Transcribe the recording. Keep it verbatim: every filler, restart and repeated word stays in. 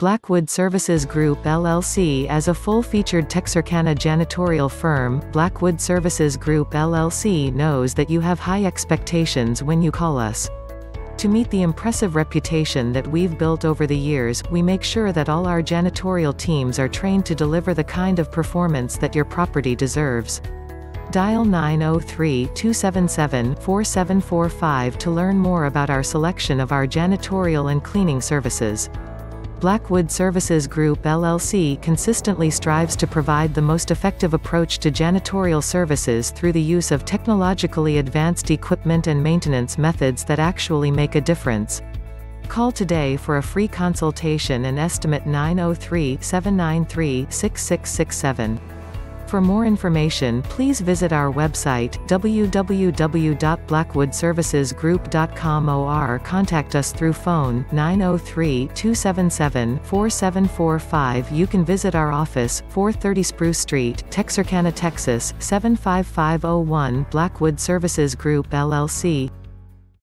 Blackwood Services Group L L C as a full-featured Texarkana janitorial firm, Blackwood Services Group L L C knows that you have high expectations when you call us. To meet the impressive reputation that we've built over the years, we make sure that all our janitorial teams are trained to deliver the kind of performance that your property deserves. Dial nine oh three, two seven seven, four seven four five to learn more about our selection of our janitorial and cleaning services. Blackwood Services Group L L C consistently strives to provide the most effective approach to janitorial services through the use of technologically advanced equipment and maintenance methods that actually make a difference. Call today for a free consultation and estimate nine oh three, seven nine three, six six six seven. For more information, please visit our website, w w w dot blackwood services group dot com, or contact us through phone, nine oh three, two seven seven, four seven four five. You can visit our office, four thirty Spruce Street, Texarkana, Texas, seven five five oh one. Blackwood Services Group L L C.